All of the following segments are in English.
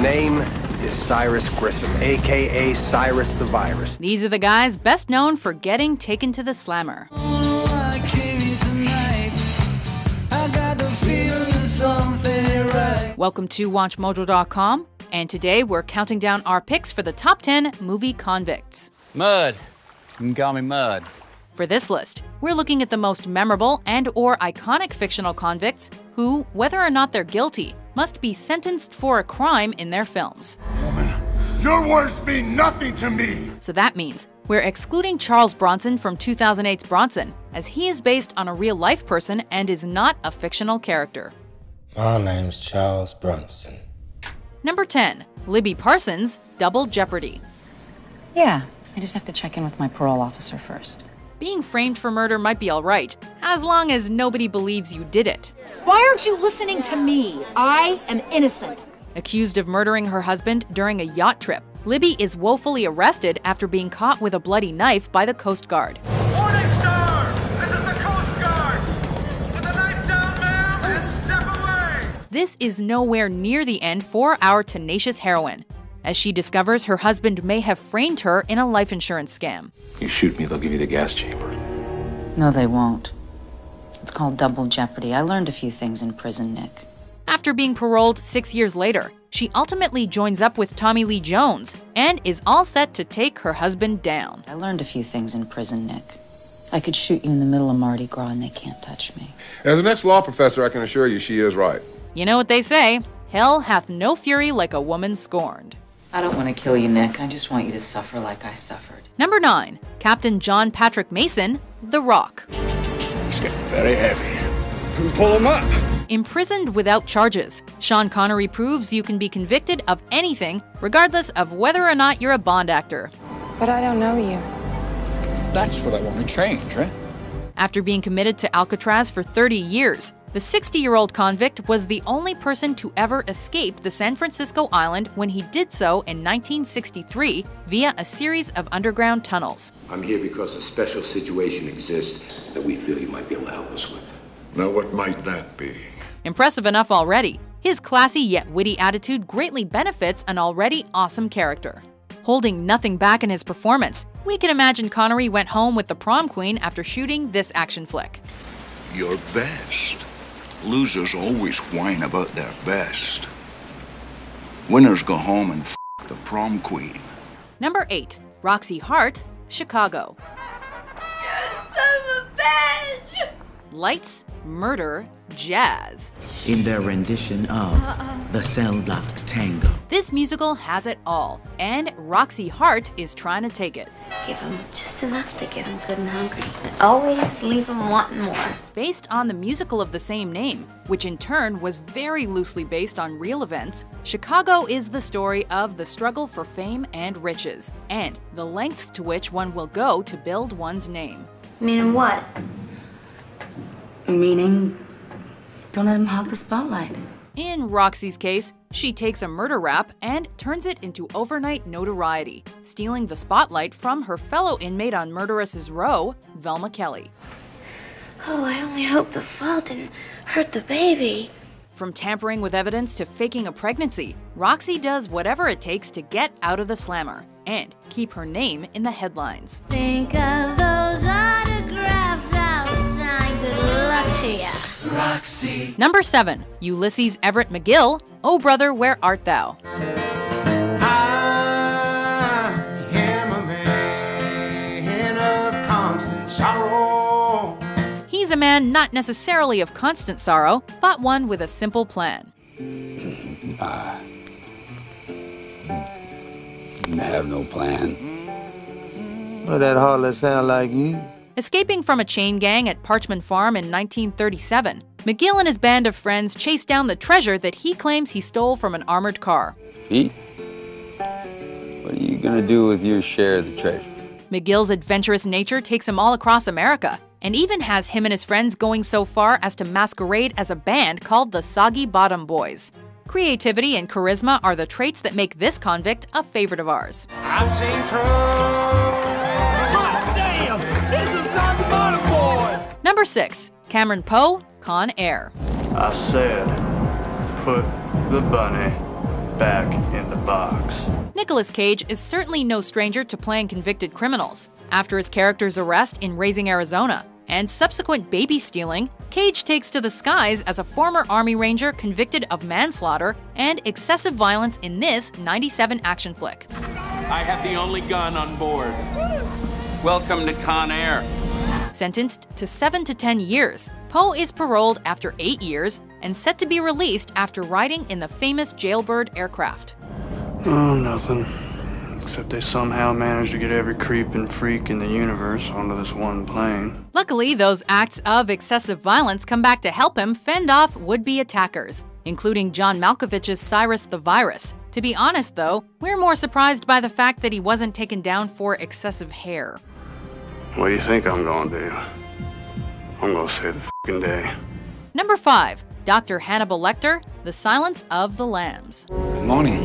name is Cyrus Grissom, a.k.a. Cyrus the Virus. These are the guys best known for getting taken to the slammer. Oh, I came here tonight. I got the feeling something ain't right. Welcome to WatchMojo.com, and today we're counting down our picks for the top 10 movie convicts. Mud. You can call me Mud. For this list, we're looking at the most memorable and or iconic fictional convicts who, whether or not they're guilty, must be sentenced for a crime in their films. Woman, your words mean nothing to me! So that means we're excluding Charles Bronson from 2008's Bronson, as he is based on a real-life person and is not a fictional character. My name's Charles Bronson. Number 10, Libby Parsons, Double Jeopardy. Yeah, I just have to check in with my parole officer first. Being framed for murder might be all right, as long as nobody believes you did it. Why aren't you listening to me? I am innocent. Accused of murdering her husband during a yacht trip, Libby is woefully arrested after being caught with a bloody knife by the Coast Guard. Morning Star! This is the Coast Guard! Put the knife down, ma'am, and step away! This is nowhere near the end for our tenacious heroine, as she discovers her husband may have framed her in a life insurance scam. You shoot me, they'll give you the gas chamber. No, they won't. It's called Double Jeopardy. I learned a few things in prison, Nick. After being paroled 6 years later, she ultimately joins up with Tommy Lee Jones and is all set to take her husband down. I learned a few things in prison, Nick. I could shoot you in the middle of Mardi Gras and they can't touch me. As an ex-law professor, I can assure you she is right. You know what they say, hell hath no fury like a woman scorned. I don't want to kill you, Nick. I just want you to suffer like I suffered. Number 9, Captain John Patrick Mason, The Rock. He's getting very heavy. You can pull him up. Imprisoned without charges, Sean Connery proves you can be convicted of anything, regardless of whether or not you're a Bond actor. But I don't know you. That's what I want to change, right? After being committed to Alcatraz for 30 years, the 60-year-old convict was the only person to ever escape the San Francisco island when he did so in 1963 via a series of underground tunnels. I'm here because a special situation exists that we feel you might be able to help us with. Now what might that be? Impressive enough already, his classy yet witty attitude greatly benefits an already awesome character. Holding nothing back in his performance, we can imagine Connery went home with the prom queen after shooting this action flick. Your best. Losers always whine about their best. Winners go home and f*** the prom queen. Number 8, Roxie Hart, Chicago. You son of a bitch! Lights, murder, jazz. In their rendition of The Cell Block Tango. This musical has it all, and Roxie Hart is trying to take it. Give him just enough to get him good and hungry, and always leave him wanting more. Based on the musical of the same name, which in turn was very loosely based on real events, Chicago is the story of the struggle for fame and riches, and the lengths to which one will go to build one's name. Meaning what? Meaning, don't let him hog the spotlight. In Roxie's case, she takes a murder rap and turns it into overnight notoriety, stealing the spotlight from her fellow inmate on Murderess's Row, Velma Kelly. Oh, I only hope the fall didn't hurt the baby. From tampering with evidence to faking a pregnancy, Roxie does whatever it takes to get out of the slammer and keep her name in the headlines. Think of those autographs outside, good luck to ya. Roxie. Number 7, Ulysses Everett McGill, Oh Brother, Where Art Thou? I am a man of constant sorrow. He's a man not necessarily of constant sorrow, but one with a simple plan. I have no plan. Well, that hardly sound like you. Escaping from a chain gang at Parchman Farm in 1937, McGill and his band of friends chase down the treasure that he claims he stole from an armored car. Pete, what are you gonna do with your share of the treasure? McGill's adventurous nature takes him all across America, and even has him and his friends going so far as to masquerade as a band called the Soggy Bottom Boys. Creativity and charisma are the traits that make this convict a favorite of ours. I've seen trouble. Number 6, Cameron Poe, Con Air. I said, put the bunny back in the box. Nicolas Cage is certainly no stranger to playing convicted criminals. After his character's arrest in Raising Arizona and subsequent baby stealing, Cage takes to the skies as a former Army Ranger convicted of manslaughter and excessive violence in this '97 action flick. I have the only gun on board. Welcome to Con Air. Sentenced to 7 to 10 years, Poe is paroled after 8 years and set to be released after riding in the famous Jailbird aircraft. Oh, nothing. Except they somehow managed to get every creep and freak in the universe onto this one plane. Luckily, those acts of excessive violence come back to help him fend off would-be attackers, including John Malkovich's Cyrus the Virus. To be honest, though, we're more surprised by the fact that he wasn't taken down for excessive hair. What do you think I'm gonna do? I'm gonna save the f***ing day. Number 5. Dr. Hannibal Lecter, The Silence of the Lambs. Good morning.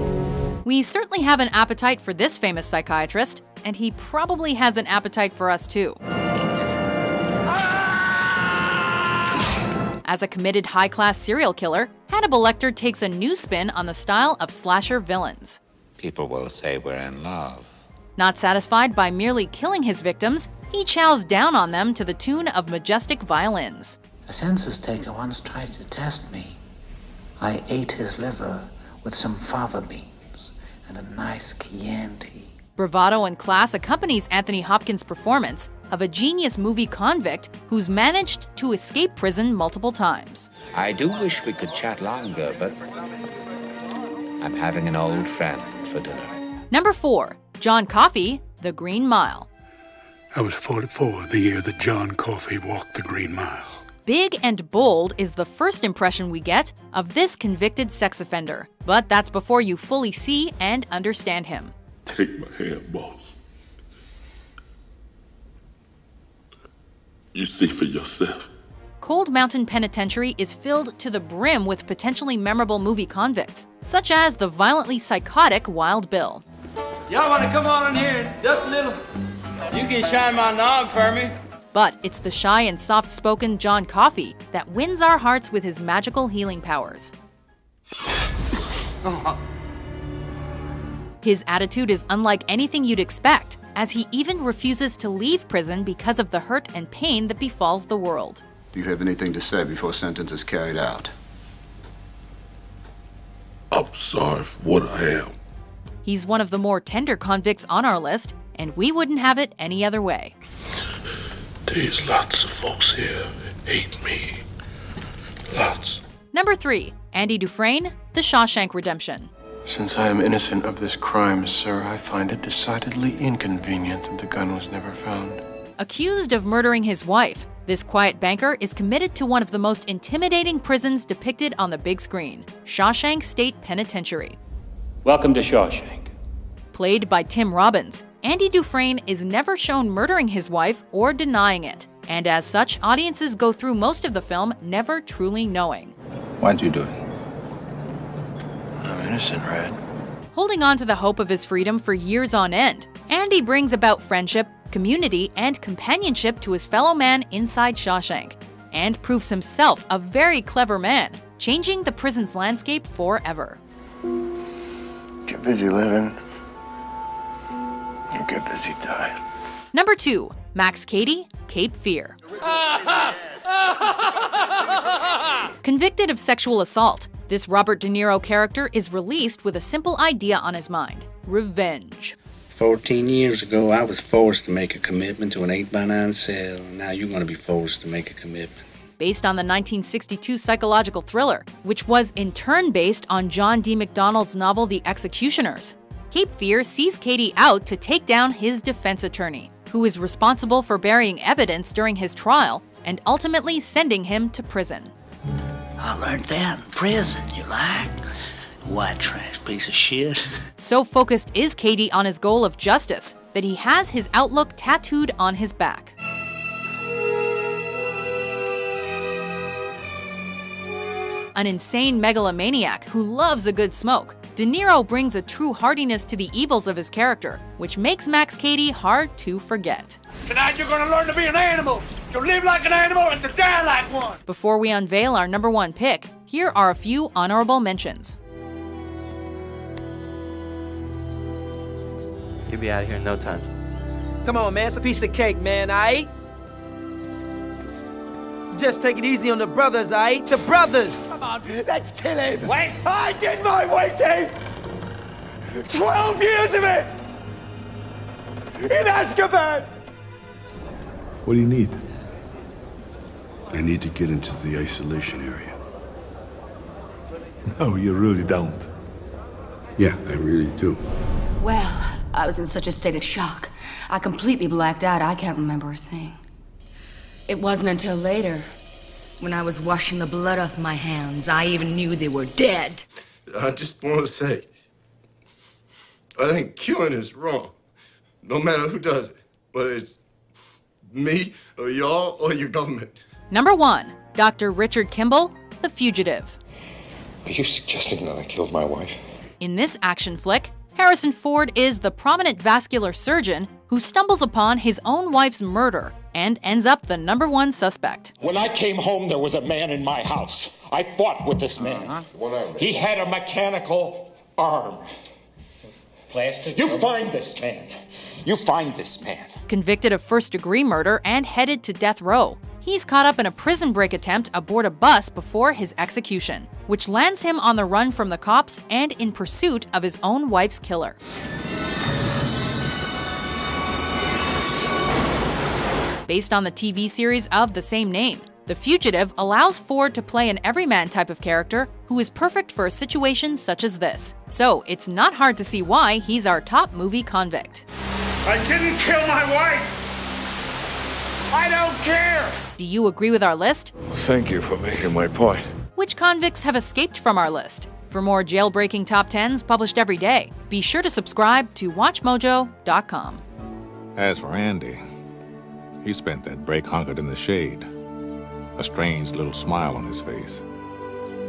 We certainly have an appetite for this famous psychiatrist, and he probably has an appetite for us too. Ah! As a committed high-class serial killer, Hannibal Lecter takes a new spin on the style of slasher villains. People will say we're in love. Not satisfied by merely killing his victims, he chows down on them to the tune of majestic violins. A census taker once tried to test me. I ate his liver with some fava beans and a nice Chianti. Bravado and class accompanies Anthony Hopkins' performance of a genius movie convict who's managed to escape prison multiple times. I do wish we could chat longer, but I'm having an old friend for dinner. Number 4. John Coffey, The Green Mile. I was 44 the year that John Coffey walked the Green Mile. Big and bold is the first impression we get of this convicted sex offender, but that's before you fully see and understand him. Take my hand, boss. You see for yourself. Cold Mountain Penitentiary is filled to the brim with potentially memorable movie convicts, such as the violently psychotic Wild Bill. Y'all wanna come on in here just a little? You can shine my knob for me. But it's the shy and soft-spoken John Coffey that wins our hearts with his magical healing powers. His attitude is unlike anything you'd expect, as he even refuses to leave prison because of the hurt and pain that befalls the world. Do you have anything to say before sentence is carried out? I'm sorry for what I am. He's one of the more tender convicts on our list, and we wouldn't have it any other way. There's lots of folks here that hate me. Lots. Number 3. Andy Dufresne, The Shawshank Redemption. Since I am innocent of this crime, sir, I find it decidedly inconvenient that the gun was never found. Accused of murdering his wife, this quiet banker is committed to one of the most intimidating prisons depicted on the big screen, Shawshank State Penitentiary. Welcome to Shawshank. Played by Tim Robbins, Andy Dufresne is never shown murdering his wife or denying it, and as such, audiences go through most of the film never truly knowing. Why'd you do it? I'm innocent, Red. Holding on to the hope of his freedom for years on end, Andy brings about friendship, community, and companionship to his fellow man inside Shawshank, and proves himself a very clever man, changing the prison's landscape forever. Get busy living. You get busy dying. Number 2. Max Cady, Cape Fear. Convicted of sexual assault, this Robert De Niro character is released with a simple idea on his mind: revenge. 14 years ago, I was forced to make a commitment to an 8x9 cell, and now you're going to be forced to make a commitment. Based on the 1962 psychological thriller, which was in turn based on John D. MacDonald's novel The Executioners, Cape Fear sees Cady out to take down his defense attorney, who is responsible for burying evidence during his trial and ultimately sending him to prison. I learned that in prison, you like? White trash piece of shit. So focused is Cady on his goal of justice that he has his outlook tattooed on his back. An insane megalomaniac who loves a good smoke, De Niro brings a true hardiness to the evils of his character, which makes Max Cady hard to forget. Tonight you're gonna learn to be an animal, to live like an animal and to die like one. Before we unveil our number 1 pick, here are a few honorable mentions. You'll be out of here in no time. Come on, man. It's a piece of cake, man. Aight? Just take it easy on the brothers, aight? The brothers! Come on, let's kill him! Wait! I did my waiting! 12 years of it! In Azkaban! What do you need? I need to get into the isolation area. No, you really don't. Yeah, I really do. Well, I was in such a state of shock. I completely blacked out. I can't remember a thing. It wasn't until later, when I was washing the blood off my hands, I even knew they were dead. I just want to say, I think killing is wrong, no matter who does it, whether it's me or y'all or your government. Number 1, Dr. Richard Kimball, The Fugitive. Are you suggesting that I killed my wife? In this action flick, Harrison Ford is the prominent vascular surgeon who stumbles upon his own wife's murder and ends up the #1 suspect. When I came home, there was a man in my house. I fought with this man. He had a mechanical arm. Plastic? You find this man. You find this man. Convicted of first-degree murder and headed to death row, he's caught up in a prison break attempt aboard a bus before his execution, which lands him on the run from the cops and in pursuit of his own wife's killer. Based on the TV series of the same name, The Fugitive allows Ford to play an everyman type of character who is perfect for a situation such as this. So it's not hard to see why he's our top movie convict. I didn't kill my wife! I don't care! Do you agree with our list? Well, thank you for making my point. Which convicts have escaped from our list? For more jailbreaking top 10s published every day, be sure to subscribe to WatchMojo.com. As for Andy, he spent that break hunkered in the shade, a strange little smile on his face,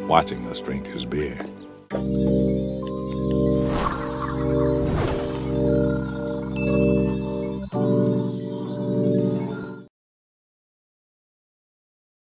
watching us drink his beer.